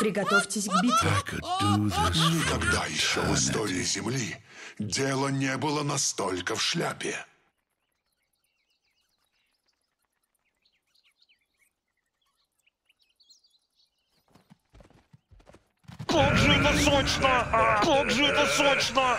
Приготовьтесь к битве. Никогда еще в истории Земли дело не было настолько в шляпе. Как же это сочно! Как же это сочно!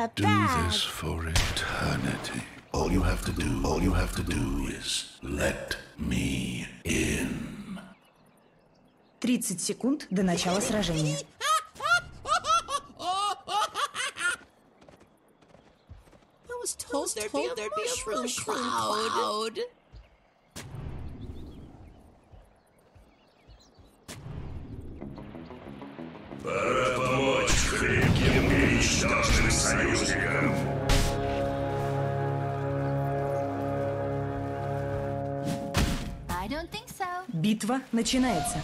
I could do this for eternity. All you have to do is let me in. 30 секунд до начала сражения. I was told there'd be a mushroom cloud. Пора помочь хрипким и ничтожным союзникам. I don't think so. Битва начинается.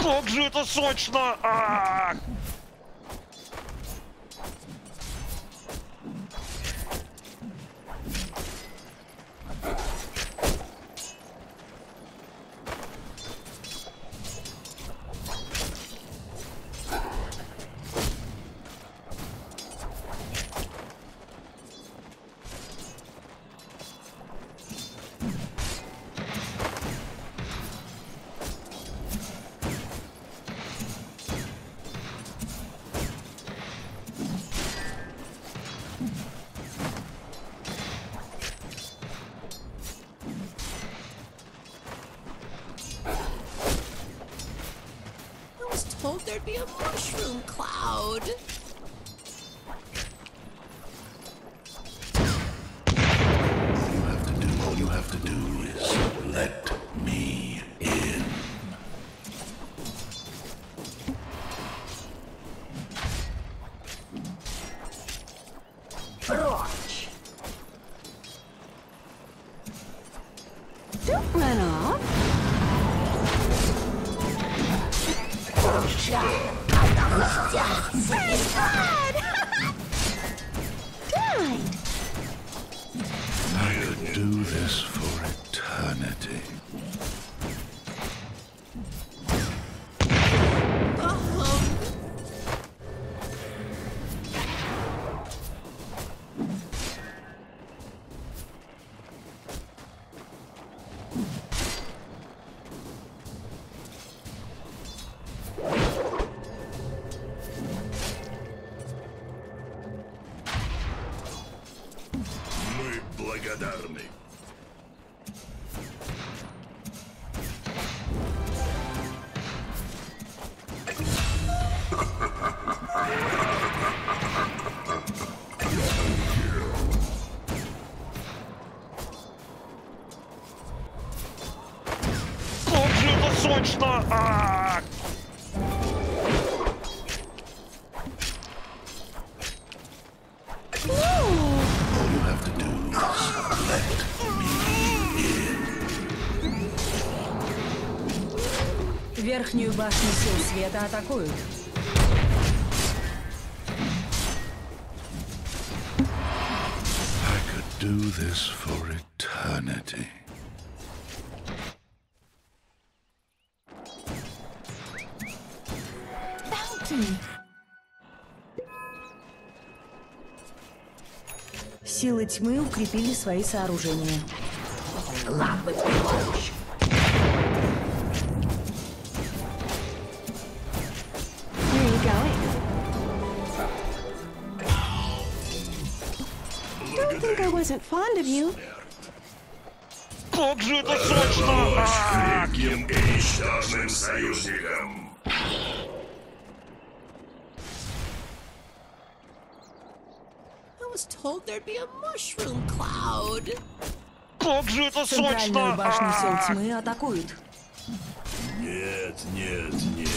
Как же это сочно! Hope there'd be a mushroom cloud. All you have to do is let me in. Watch. Don't run off. I could do this for eternity. Благодарны. Как же это сочно! Верхнюю башню сил света атакуют. I could do this for eternity. Силы тьмы укрепили свои сооружения. don't think I wasn't fond of you. Как же это срочно! С великим и ничтожным союзником. I was told there'd be a mushroom cloud. Как же это срочно! Центральную башню Сил Тьмы атакуют. Нет, нет, нет.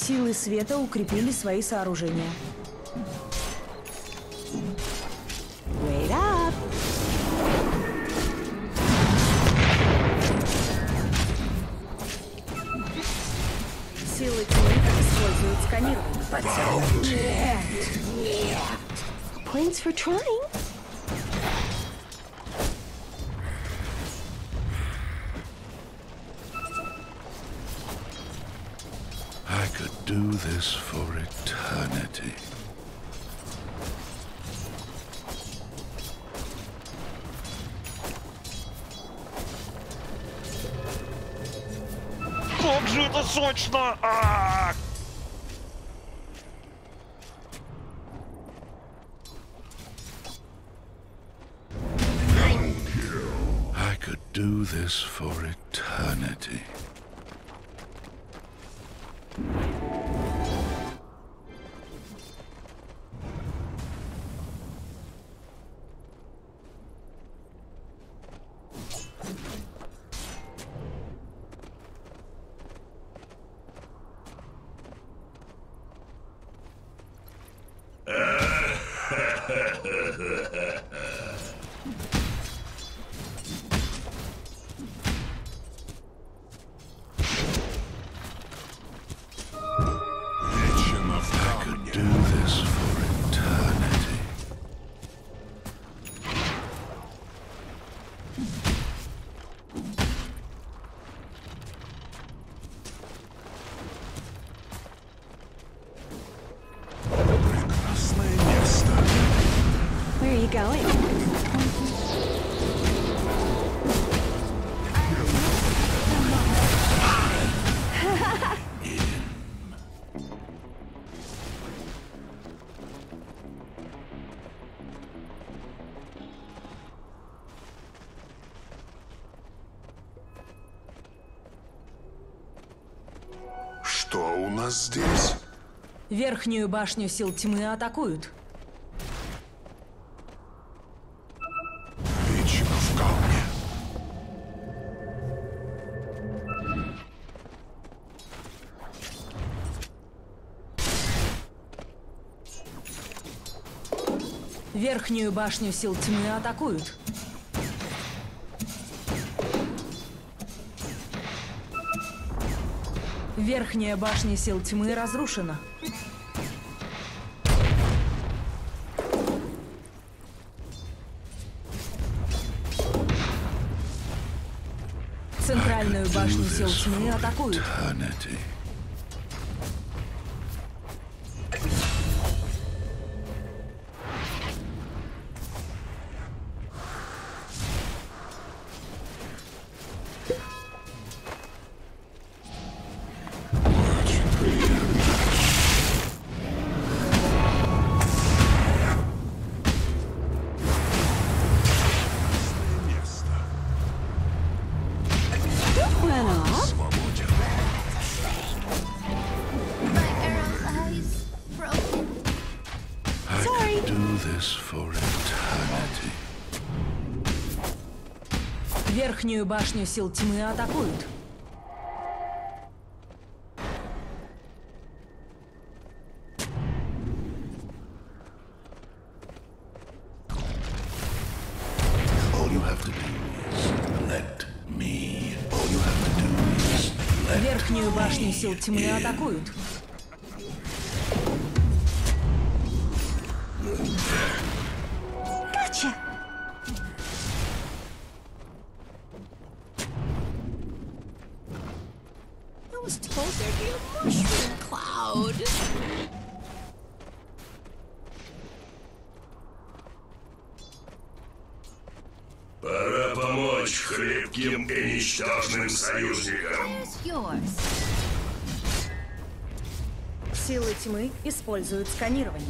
Силы света укрепили свои сооружения. Wait up! Силы тьмы используют сканирование. Подсел. Нет! Нет! Points for trying. Do this for eternity. Как же это срочно! I could do this for eternity. Что у нас здесь? Верхнюю башню Сил Тьмы атакуют. Вечно в камне. Верхнюю башню Сил Тьмы атакуют. Верхняя башня Сил Тьмы разрушена. Центральную башню Сил Тьмы атакуют. Верхнюю башню Сил Тьмы атакуют. башни сил тьмы атакуют. Кача! Пора помочь хлипким и ничтожным союзникам. Силы тьмы используют сканирование.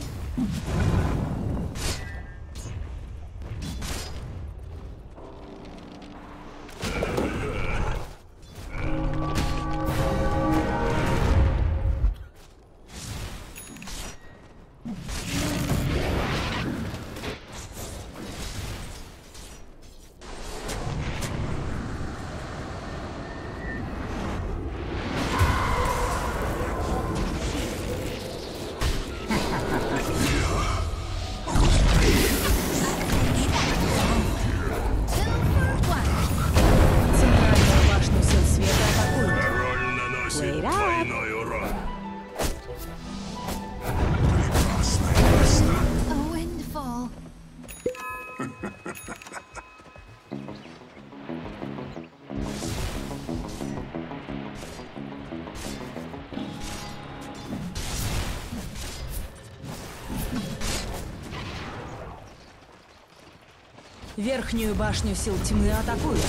Верхнюю башню сил тьмы атакуют.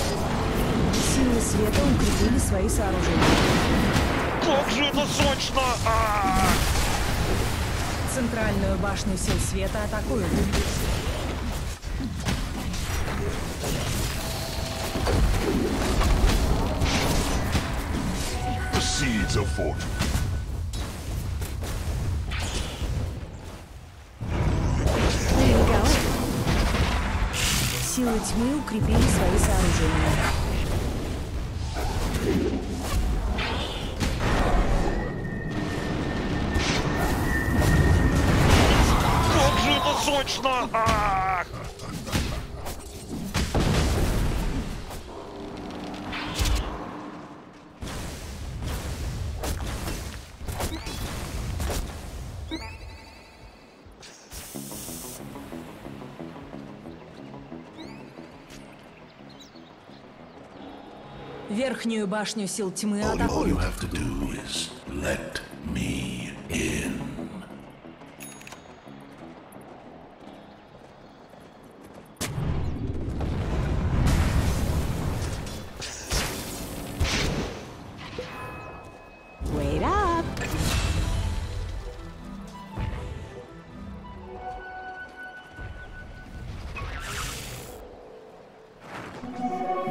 Силы света укрепили свои сооружения. Как же это сочно! Центральную башню сил света атакуют. The seeds of fortune. Силы тьмы укрепили свои сооружения. Как же это сочно! Верхнюю башню сил тьмы атакуют.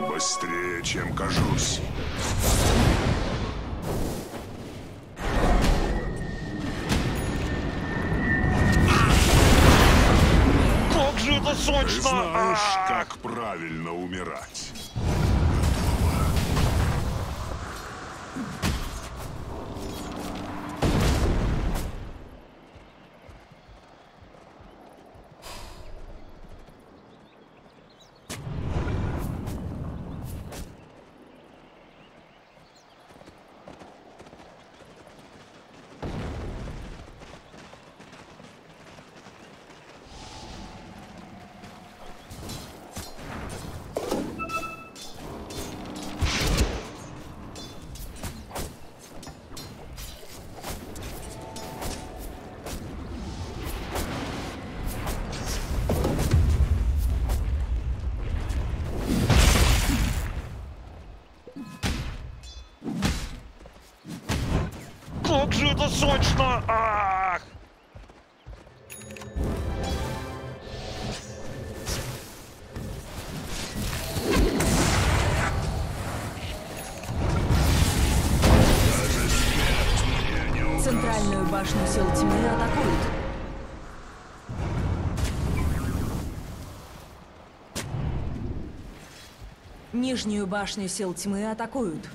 Быстрее, чем кажусь. Как же это сочно! Ты знаешь, как правильно умирать. Как же это сочно! Центральную башню сил тьмы атакуют. Нижнюю башню сил тьмы атакуют.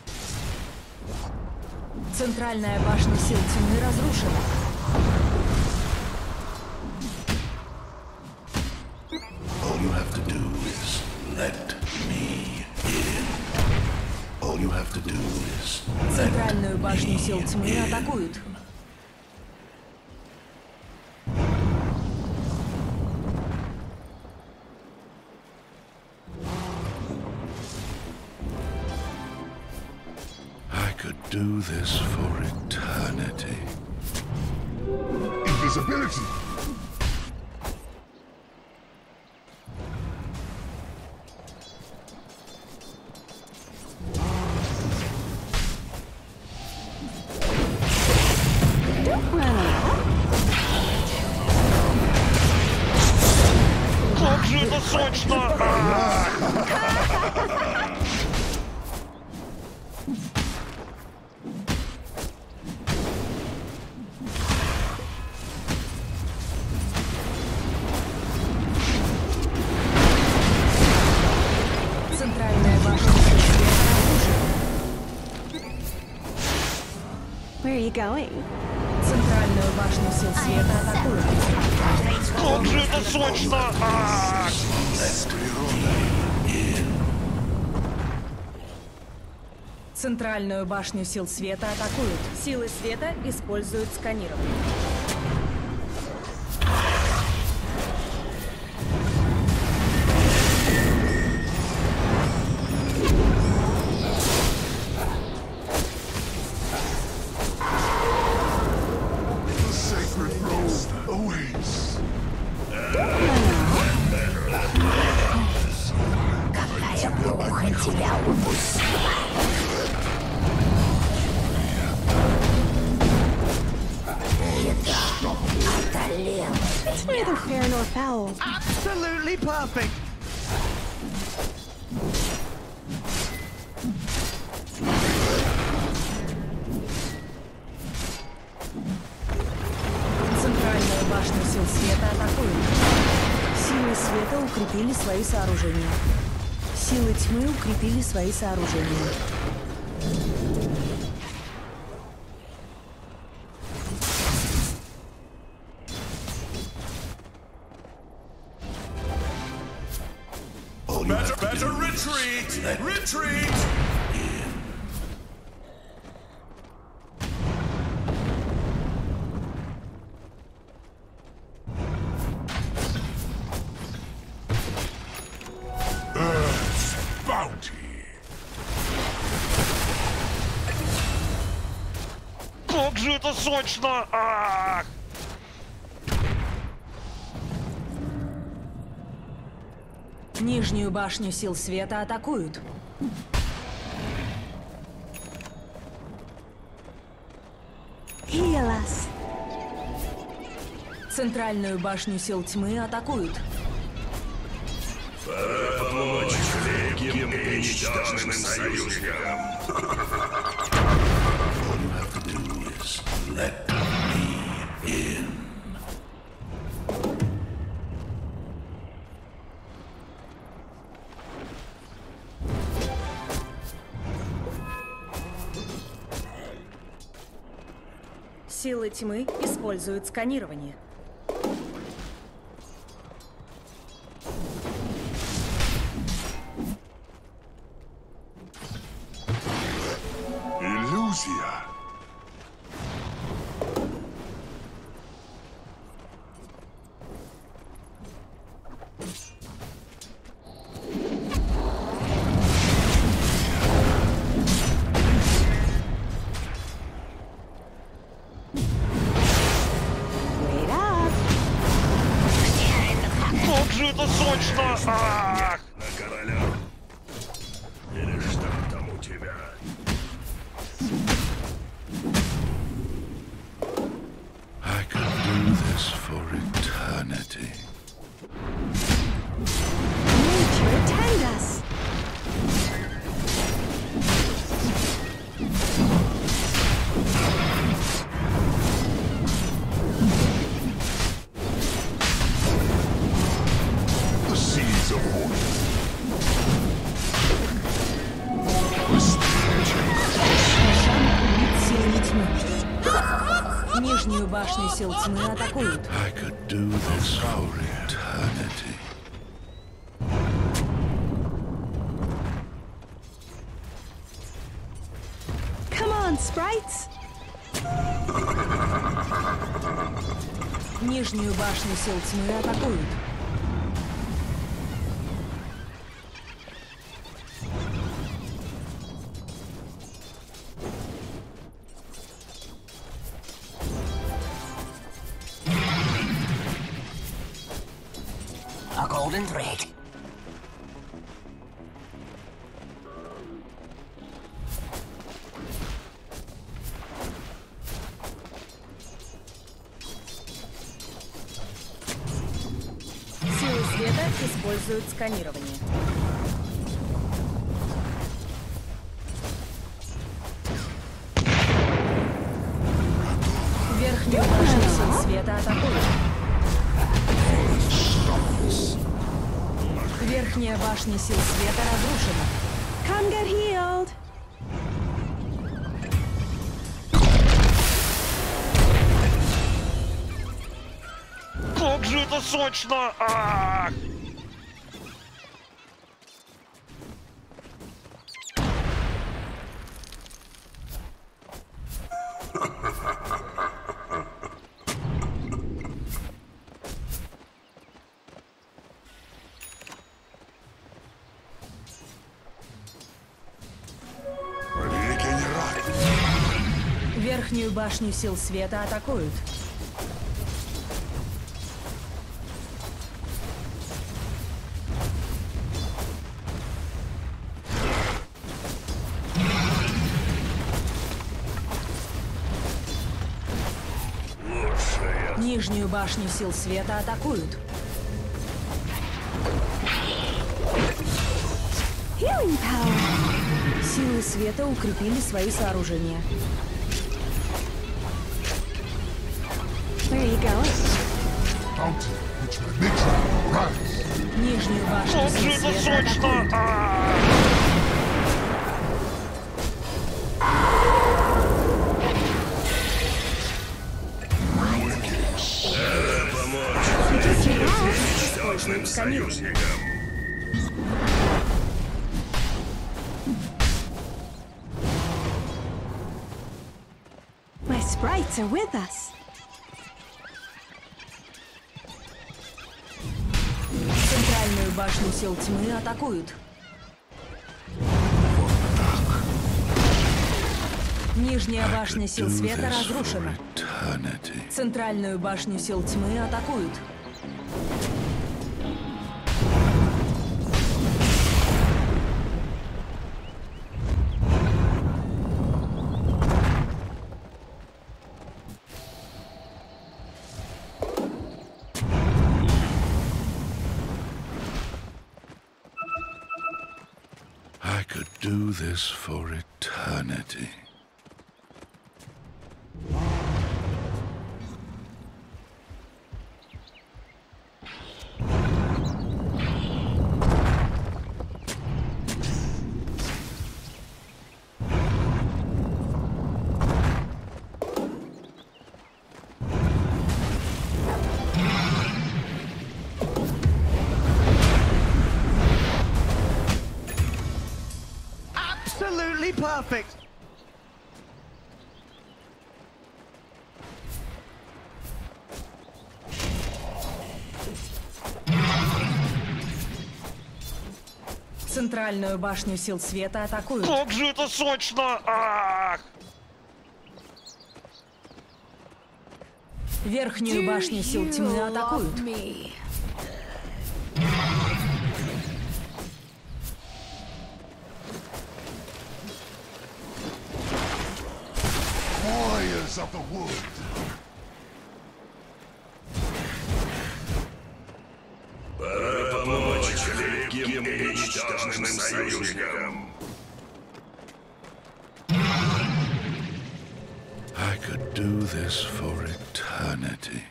Центральная башня сил тьмы разрушена. Центральную башню башню сил тьмы атакуют. Do this for eternity. Invisibility! Как же это сочно! Центральную башню сил света атакуют. Как же это сочно! Центральную башню сил света атакуют. Силы света используют сканирование. Neither fair nor foul. Absolutely perfect. Центральную башню сил света атакуют. Силы света укрепили свои сооружения. Силы тьмы укрепили свои сооружения. Better retreat! Retreat! Earth's bounty! Как же это сочно! Нижнюю башню сил света атакуют. Хилас. Центральную башню сил тьмы атакуют. Помочь великим и ничтожным союзникам. Силы тьмы используют сканирование. Иллюзия. Нижнюю башню сил тьмы атакуют. Come on, on, sprites! Нижнюю башню сил тьмы атакуют. A golden thread. Используют сканирование. Верхнюю башню сил света атакуют. Верхняя башня сил света разрушена. Come get healed. Как же это сочно! А-а-а! Верхнюю башню сил света атакуют. Нижнюю башню сил света атакуют. Силы света укрепили свои сооружения. Нижнюю башню сил света атакуют. Используем сканирование. My sprites are with us. Центральную башню сил тьмы атакуют. Вот так. Нижняя башня сил света разрушена. Центральную башню сил тьмы атакуют. Do this for eternity. Absolutely perfect. Центральную башню сил света атакуют. Как же это сочно! А-а-а! Верхнюю башню сил тьмы атакуют. Of the wood. Пора помочь великим и ничтожным союзникам. I could do this for eternity.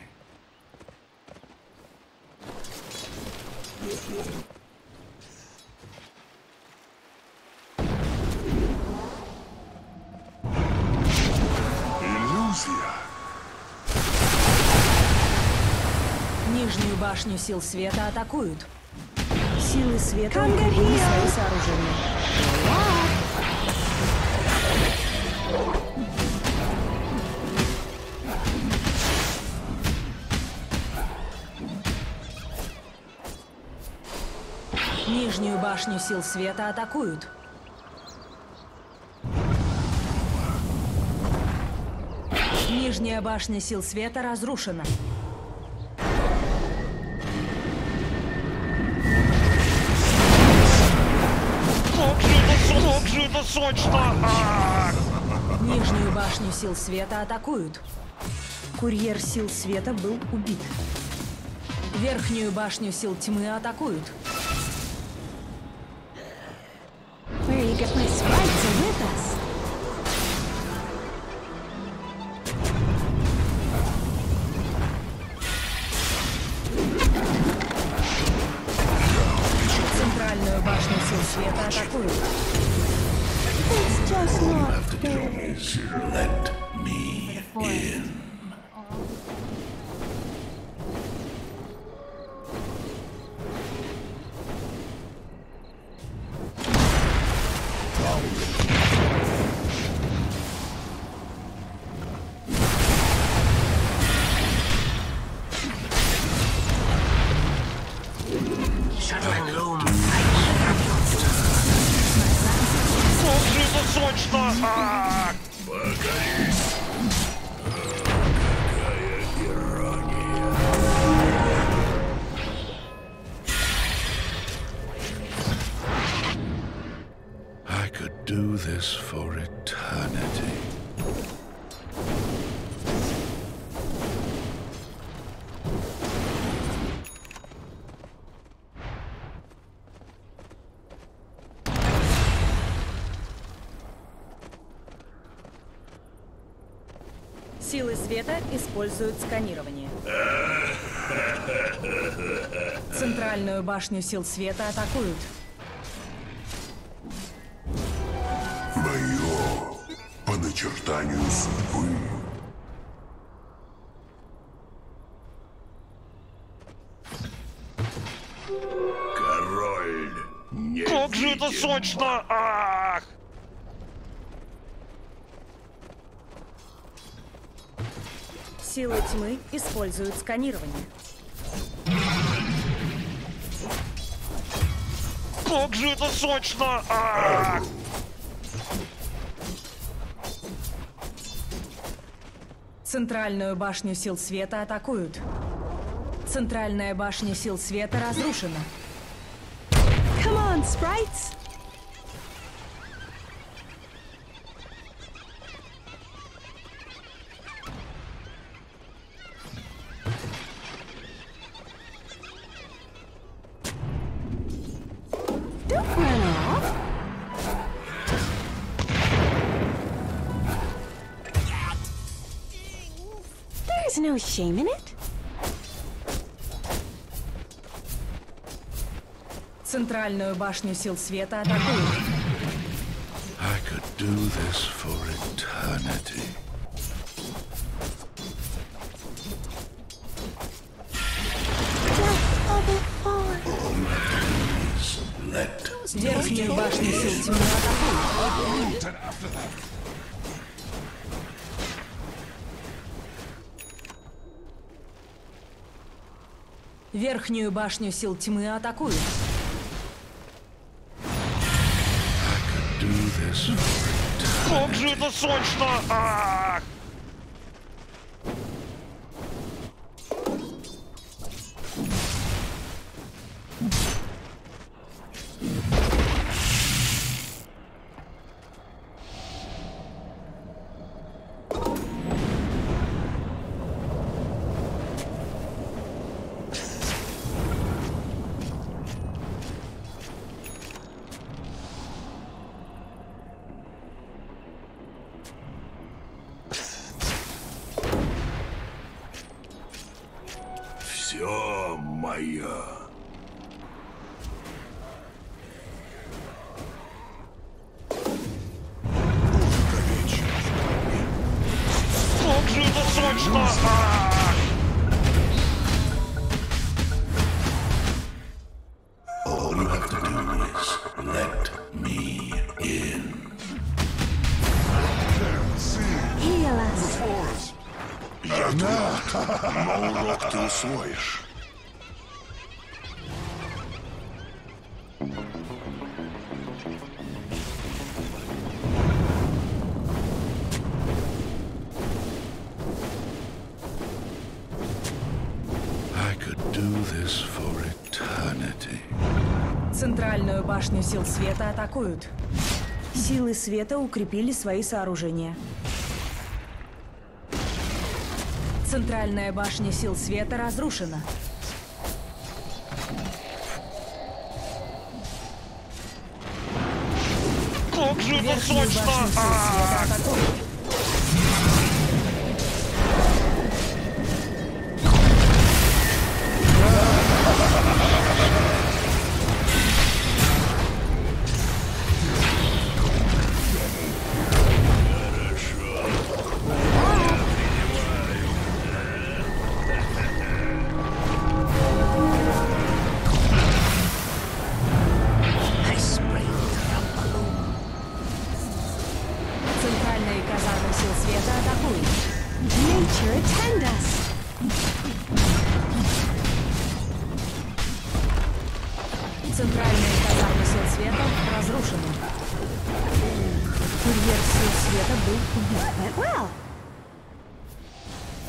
Нижнюю башню сил света атакуют. Силы света укрепили свои сооружения. Нижнюю башню сил света атакуют. Нижняя башня сил света разрушена. Как же это сочно! Нижнюю башню сил света атакуют. Курьер сил света был убит. Верхнюю башню сил тьмы атакуют. Центральную башню сил света атакуют. Силы света используют сканирование. Центральную башню сил света атакуют. Мое по начертанию судьбы. Король не как видим. Же это сочно! Ах! Силы тьмы используют сканирование. Как же это сочно! А-а-а! Центральную башню сил света атакуют. Центральная башня сил света разрушена. Come on, sprites! No shame in it. Центральную башню сил света атакуют. I could do this for eternity. Верхнюю башню сил тьмы атакуют. Верхнюю башню сил тьмы атакуют. Как же это сочно! А-а-а! Центральную башню сил света атакуют. Силы света укрепили свои сооружения. Центральная башня сил света разрушена. Как же это сочно!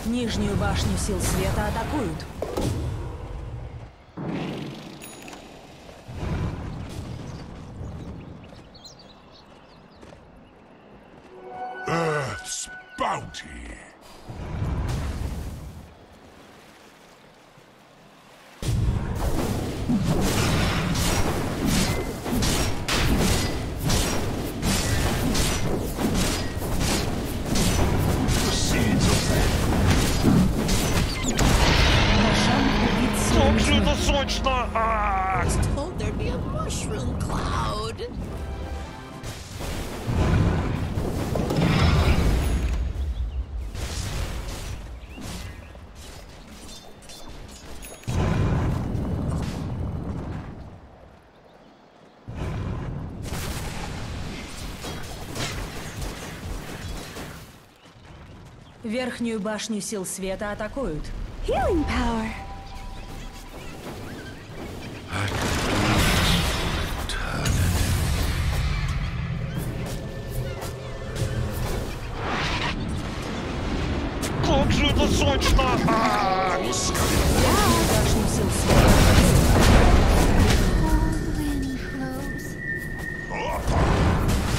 Нижнюю башню сил света атакуют. Earth's bounty. Верхнюю башню сил света атакуют. Healing power. Как же это сочно!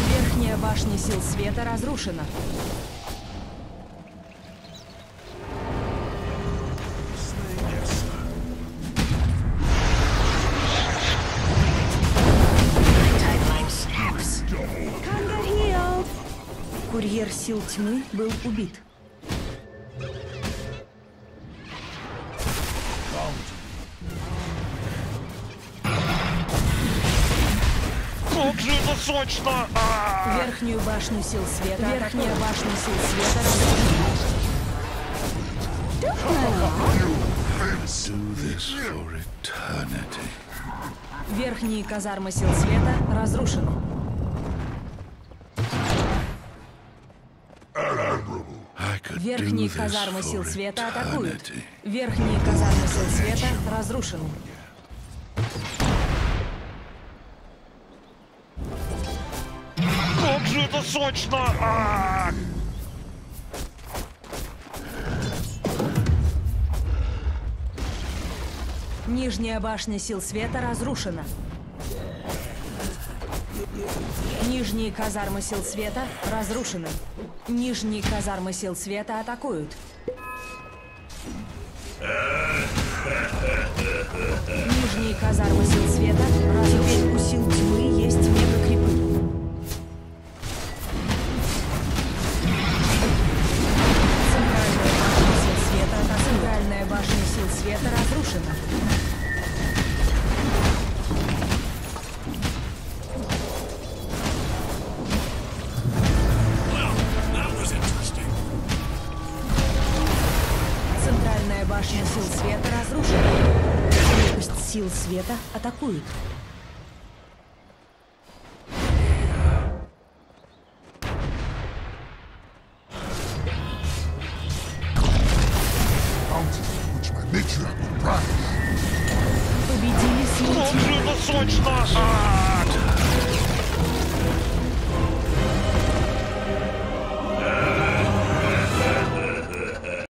Верхнюю башню сил света. Верхняя башня сил света разрушена. Курьер сил тьмы был убит. Как же это сочно! Верхнюю башню сил света. Верхняя башня сил света. Верхние казармы сил света разрушены. Верхние казармы сил света атакуют. Верхние казармы сил света разрушены. Как же это сочно! Нижняя башня сил света разрушена. Нижние казармы сил света разрушены. Нижние казармы сил света атакуют. Нижние казармы сил света разрушены. У сил тьмы есть мегакрипы. Центральная башня сил света разрушена. Башня сил света разрушена. Крепость сил света атакует. Убедили силу.